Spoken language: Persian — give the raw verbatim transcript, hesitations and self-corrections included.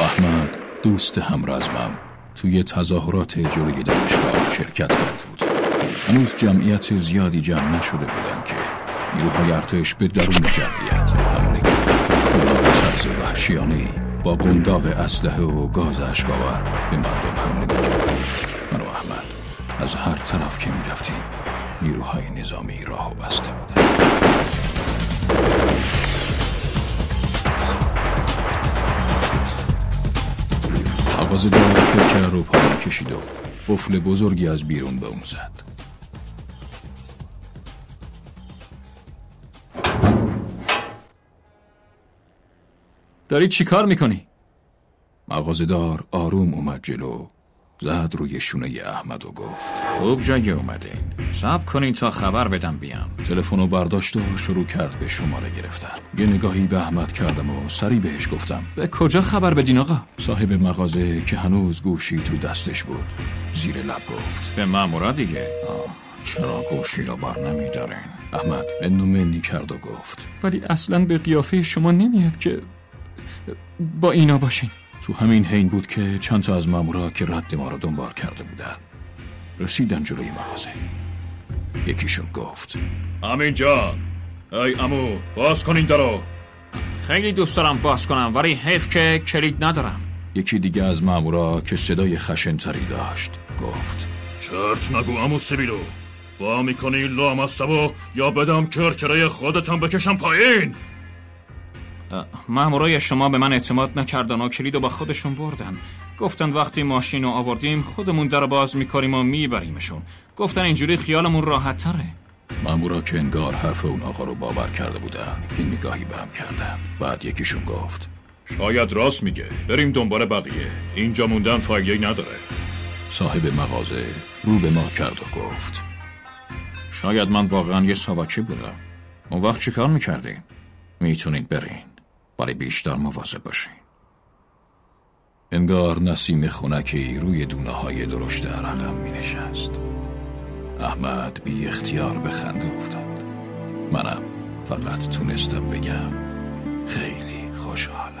اشتیاق احمد، دوست همرزمم، توی تظاهرات جلوی دانشگاه شرکت کرده بود. هنوز جمعیت زیادی جمع نشده بودن که نیروهای ارتش به درون جمعیت حمله کرد. اونا به طرز وحشیانه‌ای با قنداق اسلحه و گاز اشک‌آور به مردم حمله می‌کردند. من و احمد از هر طرف که می‌رفتیم نیروهای نظامی راهو بسته بودن. آغاز دار کرکره رو پایین کشید و قفل بزرگی از بیرون به اون زد. داری چی کار میکنی؟ مغازه دار آروم اومد جلو، زد روی شونه احمد و گفت خوب جایی اومدین، صبر کنین تا خبر بدم بیام. تلفن رو برداشت و شروع کرد به شماره گرفتن. یه نگاهی به احمد کردم و سریع بهش گفتم به کجا خبر بدین آقا؟ صاحب مغازه که هنوز گوشی تو دستش بود زیر لب گفت به مامورا دیگه. آه. چرا گوشی را بر نمیدارین؟ احمد منومنی کرد و گفت ولی اصلا به قیافه شما نمیاد که با اینا باشین. تو همین حین بود که چند تا از مامورا که رد ما را دنبال کرده بودن رسیدن جلوی مغازه. یکیشون گفت امین جان، ای امو باز کنین درو. خیلی دوست دارم باز کنم ولی حیف که کلید ندارم. یکی دیگه از مامورا که صدای خشن تری داشت گفت چرت نگو امو سبیلو، وا میکنی لامصبو یا بدم کرکره خودتم بکشم پایین. مامورای شما به من اعتماد نکردن و کلیدو با خودشون بردن. گفتن وقتی ماشین رو آوردیم خودمون در باز میکاریم و میبریمشون. گفتن اینجوری خیالمون راحت تره. مامورا که انگار حرف اون آقا رو باور کرده بودن این نگاهی به هم کردن. بعد یکیشون گفت شاید راست میگه، بریم دنبال بقیه، اینجا موندن فایده‌ای نداره. صاحب مغازه رو به ما کرد و گفت شاید من واقعا یه ساواکی بودم. اون وقت چیکار میکردین؟ میتونید برین برای بیشتر مواظب باشین. انگار نسیم خنکی روی دونه های درشت رقم می نشست. احمد بی اختیار به خنده افتاد. منم فقط تونستم بگم خیلی خوشحال.